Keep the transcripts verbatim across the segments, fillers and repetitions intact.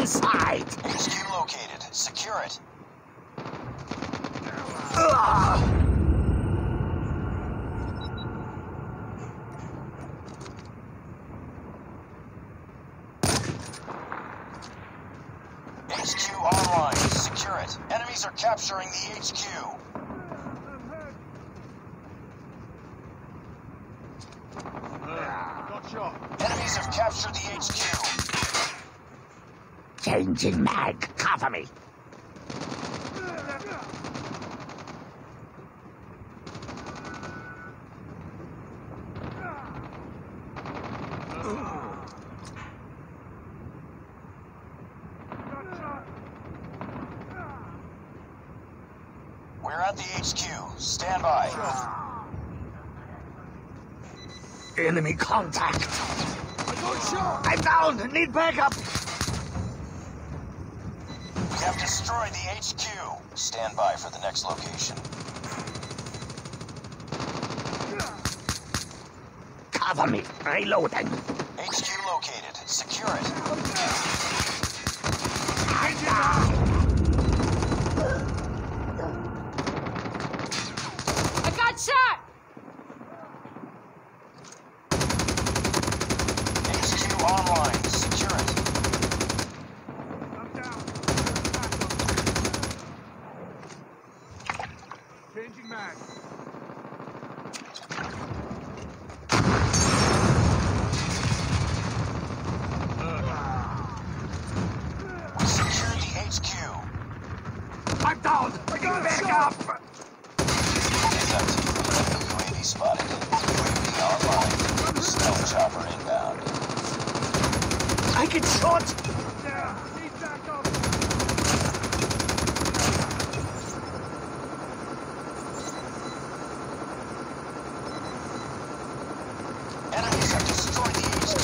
inside! H Q located. Secure it. Ugh. H Q online. Secure it. Enemies are capturing the H Q. Enemies have captured the H Q. Changing mag, cover me. We're at the H Q. Stand by. Enemy contact. I found. Need backup. We have destroyed the H Q. Stand by for the next location. Cover me. Reloading. H Q located. Secure it. I'm down. I got shot. Online, secure it. I'm down. Changing mag. We secured the H Q. I'm down. I got back shot. Up. He's up to you. U A V spotted. U A V online. Stealth chopper inbound. I get shot! Yeah, need backup! Enemies have destroyed the H Q.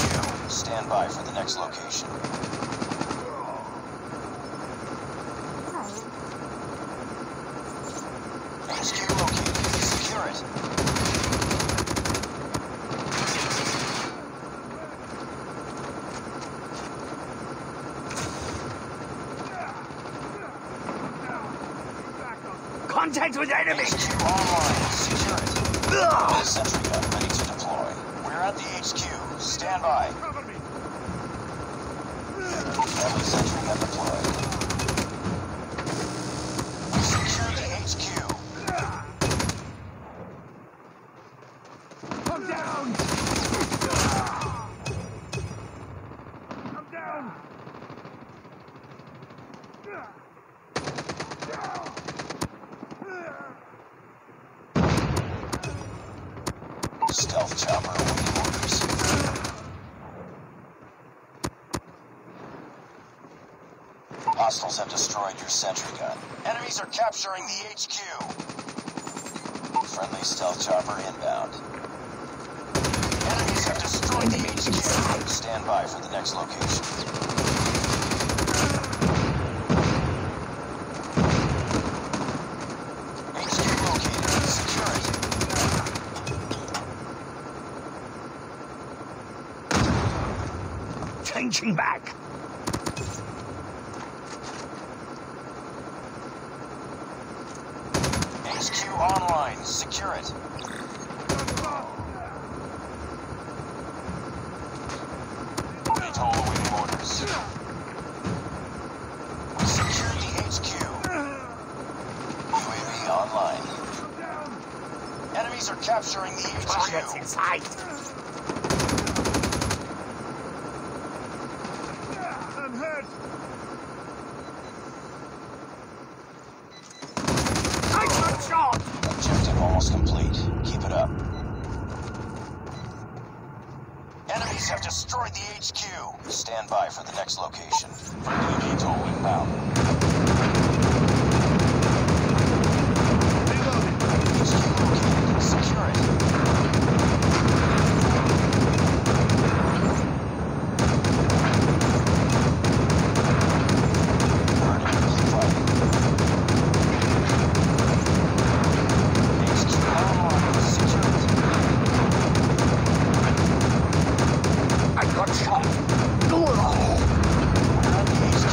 Stand by for the next location. H Q located. Secure it. Contact with enemy! H Q online. Secure it. Sentry gun ready to deploy. We're at the H Q. Stand by. Enemy sentry gun deployed. We secured the H Q. I'm down! I'm down! Down! Stealth chopper awaiting orders. Hostiles have destroyed your sentry gun. Enemies are capturing the H Q. Friendly stealth chopper inbound. Enemies have destroyed the H Q. Stand by for the next location. Changing back. H Q online. Secure it. Atoll awaiting orders. We secured the H Q. U A V online. Enemies are capturing the H Q. Targets in sight. Objective almost complete. Keep it up. Enemies have destroyed the H Q. Stand by for the next location. Friendly Atoll inbound. Reloading. H Q located. Secure it. Got shot. We're at the H Q.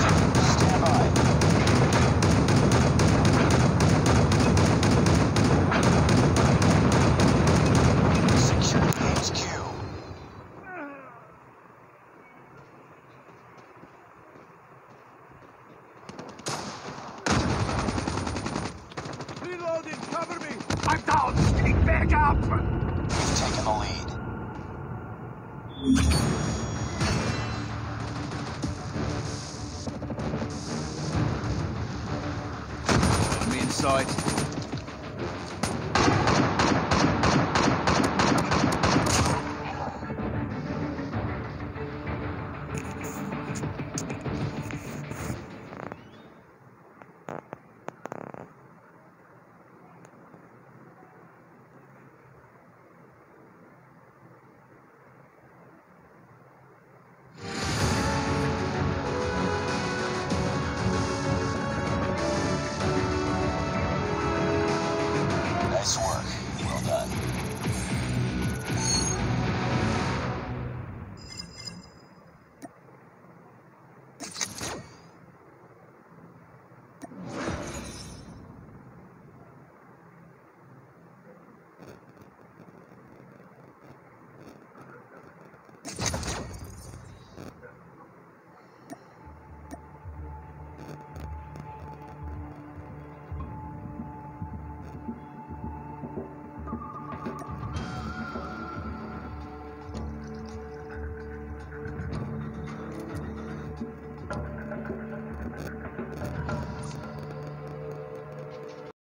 in, cover me! I'm down! Get back up! We've taken the lead. I'm inside.